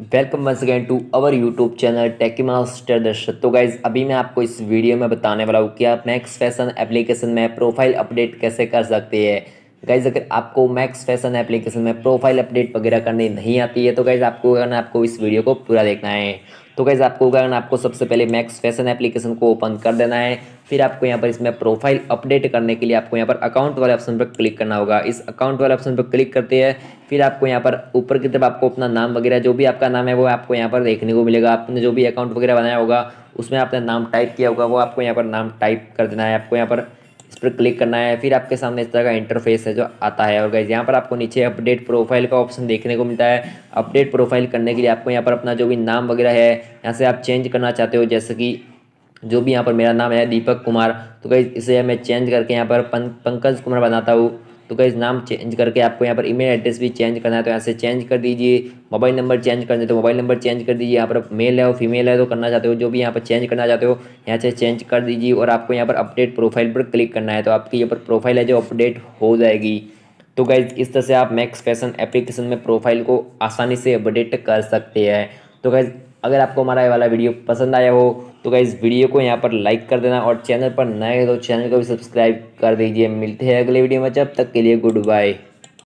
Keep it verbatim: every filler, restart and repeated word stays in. Welcome once again to our YouTube channel techie master Dasharath. तो guys अभी मैं आपको इस वीडियो में बताने वाला हूँ कि आप मैक्स फैशन एप्लीकेशन में प्रोफाइल अपडेट कैसे कर सकते हैं। गाइज अगर आपको मैक्स फैशन एप्लीकेशन में प्रोफाइल अपडेट वगैरह करनी नहीं आती है तो गाइज आपको अगर आपको इस वीडियो को पूरा देखना है तो गाइज आपको अगर आपको सबसे पहले मैक्स फैशन एप्लीकेशन को ओपन कर देना है। फिर आपको यहाँ पर इसमें प्रोफाइल अपडेट करने के लिए आपको यहाँ पर अकाउंट वाले ऑप्शन पर क्लिक करना होगा। इस अकाउंट वाले ऑप्शन पर क्लिक करते हैं फिर आपको यहाँ पर ऊपर की तरफ आपको अपना नाम वगैरह जो भी आपका नाम है वो आपको यहाँ पर देखने को मिलेगा। आपने जो भी अकाउंट वगैरह बनाया होगा उसमें आपने नाम टाइप किया होगा वो आपको यहाँ पर नाम टाइप कर देना है। आपको यहाँ पर इस पर क्लिक करना है। फिर आपके सामने इस तरह का इंटरफेस है जो आता है। और गाइस यहाँ पर आपको नीचे अपडेट प्रोफाइल का ऑप्शन देखने को मिलता है। अपडेट प्रोफाइल करने के लिए आपको यहाँ पर अपना जो भी नाम वगैरह है यहाँ से आप चेंज करना चाहते हो। जैसे कि जो भी यहाँ पर मेरा नाम है दीपक कुमार, तो गाइस इसे मैं चेंज करके यहाँ पर पं, पंकज कुमार बनाता हूँ। तो गाइस नाम चेंज करके आपको यहाँ पर ईमेल एड्रेस भी चेंज करना है तो यहाँ से चेंज कर दीजिए। मोबाइल नंबर चेंज करना है तो मोबाइल नंबर चेंज कर दीजिए। यहाँ पर मेल है और फीमेल है तो करना चाहते हो जो भी यहाँ पर चेंज करना चाहते हो यहाँ से चेंज कर दीजिए। और आपको यहाँ पर अपडेट प्रोफाइल पर क्लिक करना है तो आपकी यहाँ पर प्रोफाइल है जो अपडेट हो जाएगी। तो गाइस इस तरह से आप मैक्स फैशन एप्लीकेशन में प्रोफाइल को आसानी से अपडेट कर सकते हैं। तो गाइस अगर आपको हमारा ये वाला वीडियो पसंद आया हो तो गाइस वीडियो को यहाँ पर लाइक कर देना और चैनल पर नए हो तो चैनल को भी सब्सक्राइब कर दीजिए। मिलते हैं अगले वीडियो में, तब तक के लिए गुड बाय।